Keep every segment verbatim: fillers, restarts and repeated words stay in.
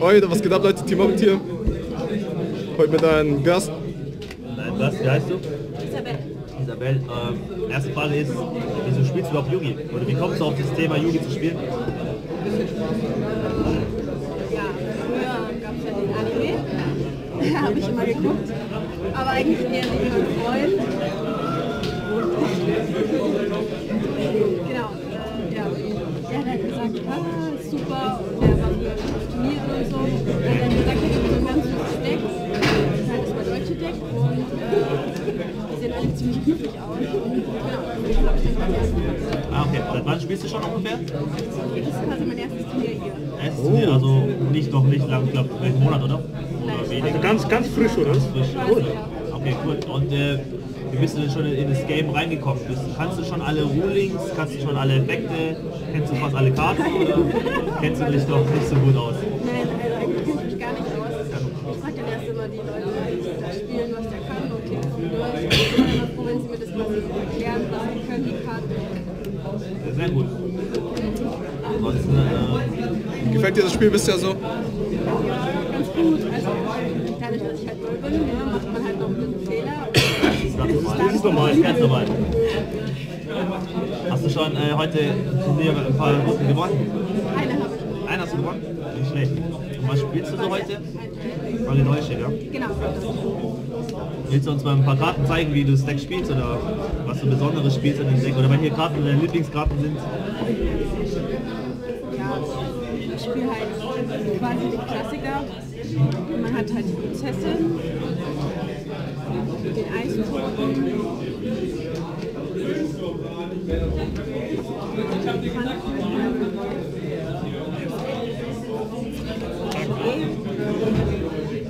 Heute, was geht ab, Leute? Team Hobbit hier. Heute mit einem Gast. Dein Gast, wie heißt du? Isabel. Isabel, ähm, erste Frage ist, wieso spielst du überhaupt Yugi? Oder wie kommst du auf das Thema Yugi zu spielen? Ja, früher gab es ja den Anime. Ja, habe ich immer geguckt. Aber eigentlich eher nicht mit meinem Freund. Genau. Äh, ja. Er hat halt gesagt, ah, super. Und er war früher auf Turnier oder so. Und er hat gesagt, ich habe so ein ganz gutes Deck. Das ist halt das mein deutsche Deck. Und äh, die sehen alle ziemlich glücklich aus. Und genau, ich glaube, ich habe das erste. Ah, okay. Seit wann spielst du schon ungefähr? Das ist quasi mein erstes Turnier hier. Erstes Turnier, also nicht noch nicht lang, ich glaube, einen Monat, oder? Also ganz, ganz frisch, oder? Ganz frisch. Cool. Okay, cool. Und äh, wie bist du denn schon in das Game reingekommen? Bist, kannst du schon alle Rulings, kannst du schon alle Effekte, kennst du fast alle Karten oder kennst du dich doch nicht so gut aus? Nein, also eigentlich kenne ich mich gar nicht aus. Ich frage dann erst immer die Leute, die da spielen, was der kann, und klicke so durch. Ich bin immer froh, wenn sie mir das mal so erklären, sagen können, die Karten. Sehr gut. Ansonsten, äh, gefällt dir das Spiel bisher so? Gut, also dadurch, dass ich halt neu bin, ja, macht man halt noch ein bisschen Fehler. Das ist normal, das ist ganz normal. Hast du schon äh, heute Turnier mit ein paar Runden gewonnen? Eine habe ich gewonnen. Eine hast du gewonnen? Nicht schlecht. Und was spielst du so heute? Alle Deutsche, ja? Genau. Willst du uns mal ein paar Karten zeigen, wie du das Deck spielst oder was du Besonderes spielst in dem Deck? Oder welche Karten deine Lieblingskarten sind? Ja, ich spiele halt quasi die Klassiker. Man hat halt die Prozesse, den Eiskuchen, die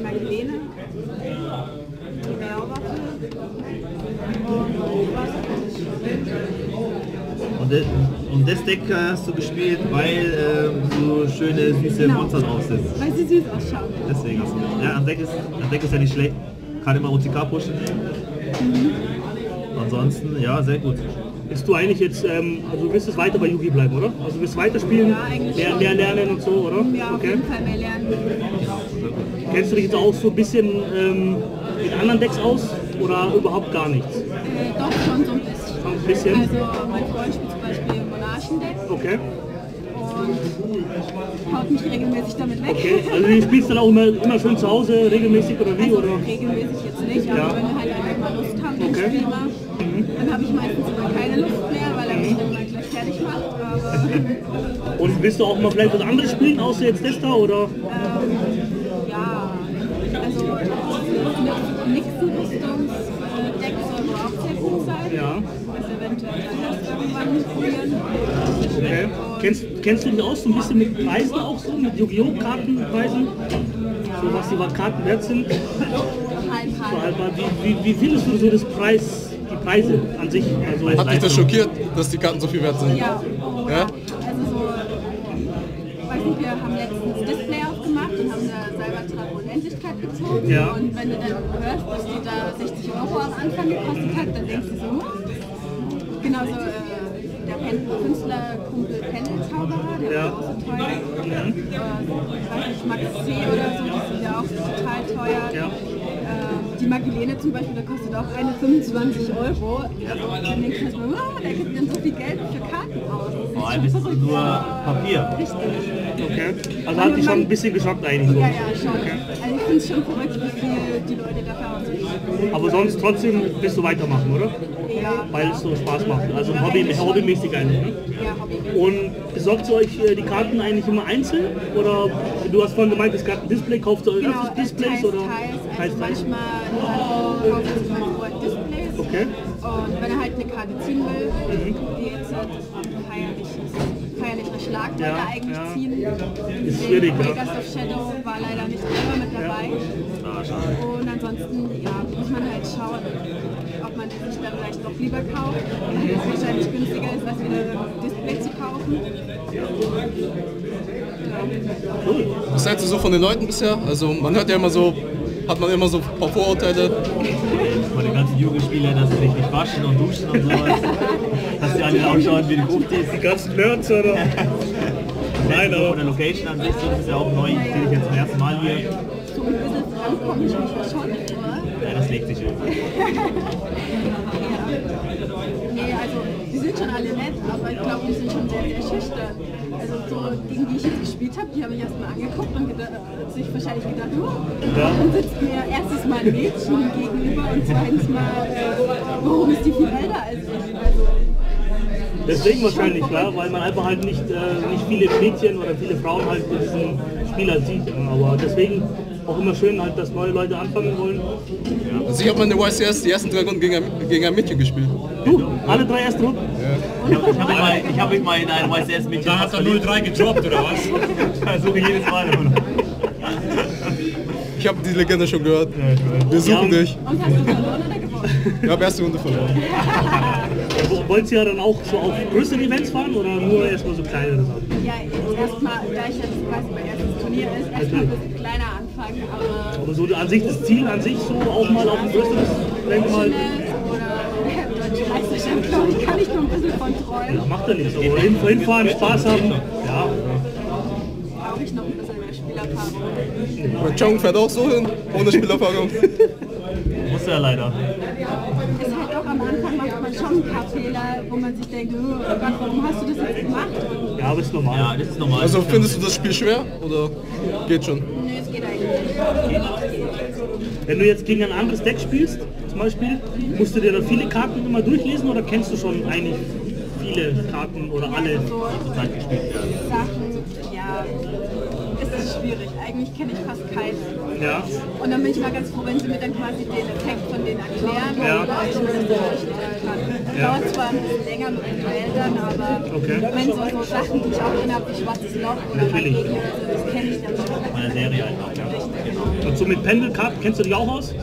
Magnene, die Bärwaffe und was. Und das, und das Deck hast du gespielt, weil ähm, so schöne, süße genau. Monster drauf sind. Weil sie süß ausschauen. Deswegen hast du ja, ein Deck ist, ein Deck ist ja nicht schlecht. Kann immer O T K pushen. Mhm. Ansonsten, ja, sehr gut. Bist du eigentlich jetzt, ähm, also du willst es weiter bei Yugi bleiben, oder? Also du willst weiterspielen, ja, mehr, mehr lernen und so, oder? Ja, auf jeden Fall mehr lernen. Ja. Kennst du dich jetzt auch so ein bisschen ähm, mit anderen Decks aus oder überhaupt gar nichts? Äh, doch, schon so ein bisschen. Ein bisschen. Also mein Freund spielt zum Beispiel Monarchendeck. Okay. Und haut mich regelmäßig damit weg. Okay. Also du spielst dann auch immer, immer schön zu Hause, regelmäßig oder wie? Also, oder? Regelmäßig jetzt nicht, aber ja, wenn wir halt einmal Lust haben, dann okay, spielen wir. Mhm. Dann habe ich meistens immer keine Lust mehr, weil er mich dann mal gleich fertig macht. Aber und willst du auch mal vielleicht was anderes spielen, außer jetzt das da, oder? Ähm, ja, also mit Nixon-Rüstungs-Deck soll wohl auch sehr gut sein. Ja. Okay. Kennst, kennst du dich auch so ein bisschen mit Preisen auch so, mit Yu-Gi-Oh! Kartenpreisen? Ja. So was die Karten wert sind? Wie, wie, wie findest du so das Preis, die Preise an sich? Also hat dich das schockiert, dass die Karten so viel wert sind? Ja. Oh, ja? Also so, weiß nicht, wir haben letztens Display aufgemacht und haben da Cyber-Tragödie der Unendlichkeit gezogen. Ja. Und wenn du dann hörst, dass die da sechzig Euro am Anfang gekostet hat, dann denkst du so, genau so, äh, der Künstlerkumpel Pendelzauberer, der ja, ist auch so teuer. Ja. Äh, ich weiß nicht, Max C oder so, die sind ja auch total teuer. Ja. Äh, die Magelene zum Beispiel, da kostet auch eine fünfundzwanzig Euro. Also dann denkst du, wow, der gibt dann so viel Geld für Karten aus. Vor allem ist es nur Papier. Richtig. Okay. Also hat dich schon ein bisschen geschockt eigentlich. So. Ja, ja, schon. Okay. Also ich finde es schon verrückt, wie viel die Leute dafür ausgeben. Aber sonst trotzdem willst du weitermachen, oder? Ja, weil es so Spaß macht, also ja, Hobby, hobbymäßig eigentlich. Ne? Ja, hobby. Und besorgt ihr euch äh, die Karten eigentlich immer einzeln? Oder du hast vorhin gemeint, es gab ein Display, kauft ihr euch genau, öfters Displays? Teils, oder? Teils, also teils, manchmal oh. kauft ihr manchmal nur Displays. Okay. Und wenn er halt eine Karte ziehen will, mhm, die jetzt halt feierliches, feierlicher Schlag ja, da eigentlich ja, ziehen. Ist schwierig, ja. Breakers of Shadow war leider nicht selber mit dabei. Ja. Und ansonsten ja, muss man halt schauen, ob man sich dann vielleicht doch lieber kauft, weil es wahrscheinlich günstiger ist, was wieder Display zu kaufen. Cool. Was hältst du so von den Leuten bisher? Also man hört ja immer so, hat man immer so ein paar Vorurteile. Von den ganzen Jugendspielern, dass sie sich nicht waschen und duschen und sowas. Dass sie alle ausschauen wie die Guftis. Die ganzen Nerds, oder? Nein, aber der Location an sich, das ist ja auch neu, sehe ich jetzt zum ersten Mal hier. So ein bisschen rankomme ich mich schon, oder? Ja, das legt sich irgendwie. Nee, also, die sind schon alle nett, aber ich glaube, die sind schon sehr, sehr schüchtern. Also so, gegen die ich jetzt gespielt habe, die habe ich erstmal angeguckt und gedacht, sich wahrscheinlich gedacht, oh, ja. Dann sitzt mir erstes Mal ein Mädchen gegenüber und zweitens mal, äh, warum ist die viel älter als ich? Also, deswegen wahrscheinlich, klar, weil man einfach halt nicht, äh, nicht viele Mädchen oder viele Frauen halt in diesem Spiel halt sieht. Aber deswegen auch immer schön halt, dass neue Leute anfangen wollen. Ja. Also ich habe mal in der Y C S die ersten drei Runden gegen, gegen ein Mädchen gespielt. Du? Alle drei ersten Runden? Ja. Ich habe hab mal, hab mal in einem Y C S Mädchen... Da hat er null drei gedroppt, oder was? Ich versuche jedes Mal immer noch. Ich habe die Legende schon gehört. Ja, wir suchen ja. dich. Und hast du verloren oder gewonnen? Ich habe erste Runde verloren. Wollt ihr ja dann auch so auf größere Events fahren oder nur erstmal so kleinere Sachen? Ja, erstmal, da ich jetzt weiß, mein erstes Turnier ist, erstmal ein bisschen kleiner anfangen. Aber, aber so an sich das Ziel an sich so auch mal auf ein größeres Event mal. Ich kann ich noch ein bisschen von träumen. Ja, macht er nicht so. Hinfahren, Spaß haben. Ja. Brauche ich noch ein bisschen mehr Spielerfahrung. Und Chong fährt auch so hin, ohne Spielerfahrung. Muss er leider. Es hat auch am Anfang manchmal schon ein paar Fehler, wo man sich denkt, oh Gott, warum hast du das jetzt gemacht? Und ja, aber ist normal. Ja, das ist normal. Also findest du das Spiel schwer oder geht schon? Nö, nee, es geht eigentlich. Wenn du jetzt gegen ein anderes Deck spielst, zum Beispiel, musst du dir dann viele Karten immer durchlesen oder kennst du schon eigentlich viele Karten oder alle ja, so zurzeit gespielt werden? Sachen, ja, es ist schwierig. Eigentlich kenne ich fast keine. Ja. Und dann bin ich mal ganz froh, wenn sie mir dann quasi den Effekt von denen erklären ja. oder ich mir das durchlesen kann. Das ja. dauert zwar ein bisschen länger mit den Duellern, aber okay. wenn so, so Sachen, die ich auch drin habe, wie Schwarzes Loch oder Natürlich. Regeln, also das kenne ich dann schon. Von der Serie einfach, ja. Richtig. Und so mit Pendelkarten, kennst du die auch aus?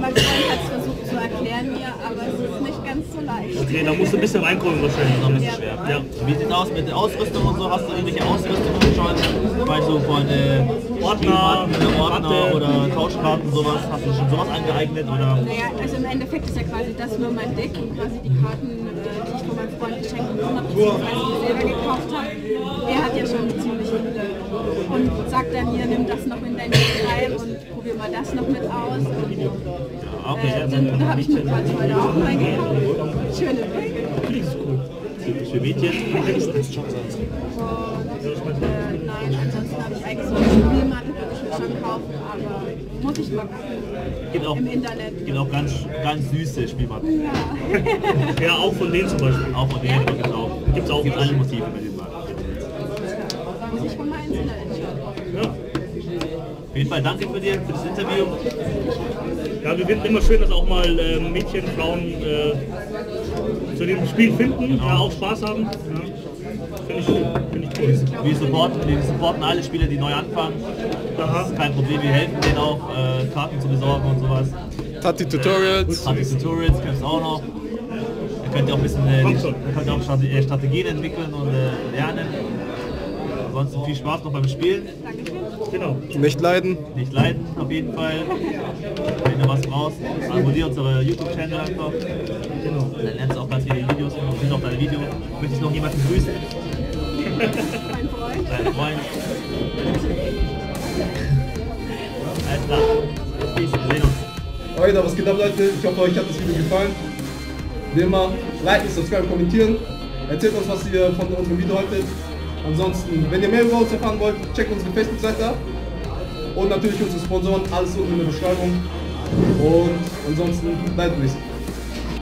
Max C hat es versucht zu erklären mir, aber es ist nicht ganz so leicht. Okay, da musst du ein bisschen reinkommen wahrscheinlich. Noch ein bisschen ja. schwer. Ja. Wie sieht es aus mit der Ausrüstung und so? Hast du irgendwelche Ausrüstungen schon? Zum Beispiel so von äh, Ordner, oder Ordner oder Couchkarten sowas? Hast du schon sowas angeeignet? Oder? Naja, also im Endeffekt ist ja quasi das nur mein Deck und quasi die Karten, die ich von meinem Freund geschenkt bekommen habe, die ich selber gekauft habe. Er hat ja schon ziemlich viele. Und sagt dann hier, nimm das noch in dein Deck rein und probier mal das noch mit aus. Und Ja, okay. äh, dann da habe ich mir quasi heute auch reingekauft. Schöne Regeln. Das ist cool. Für Mädchen. Und äh, nein, ansonsten habe ich eigentlich so eine Spielmatte, würde ich mir schon kaufen, aber muss ich mal gucken. Auch, Im Internet. Es gibt auch ganz, ganz süße Spielmatten. Ja. ja, auch von denen zum Beispiel. Auch von denen gibt es auch. Gibt's auch gibt alle Motive bei den Marken. Da muss ich von meinem Internet entscheiden. Ja. Auf jeden Fall danke für dir, für das Interview. Ja, wir finden immer schön, dass auch mal äh, Mädchen, Frauen äh, zu dem Spiel finden, genau. ja, auch Spaß haben. Ja. Finde ich, find ich cool. Wir supporten, wir supporten alle Spieler, die neu anfangen. Das ist kein Problem, wir helfen denen auch, äh, Karten zu besorgen und sowas. Tati Tutorials. Tati Tutorials gibt es auch noch. Da könnt ihr auch ein bisschen äh, die, könnt ihr auch Strategien entwickeln und äh, lernen. Ansonsten viel Spaß noch beim Spielen. Genau. Nicht leiden. Nicht leiden, auf jeden Fall. Wenn du was brauchst, abonniere unsere YouTube-Channel einfach. Genau. Dann lernst du auch ganz viele Videos und siehst auch deine Videos. Möchtest du noch jemanden grüßen? Mein Freund. Dein Freund. Alles klar. Peace, wir sehen uns. Alter, was geht ab, Leute? Ich hoffe, euch hat das Video gefallen. Wie immer, liken, subscriben, kommentieren. Erzählt uns, was ihr von unserem Video haltet. Ansonsten, wenn ihr mehr über uns erfahren wollt, checkt unsere Facebook-Seite ab und natürlich unsere Sponsoren, alles unten in der Beschreibung. Und ansonsten bleibt ein bisschen.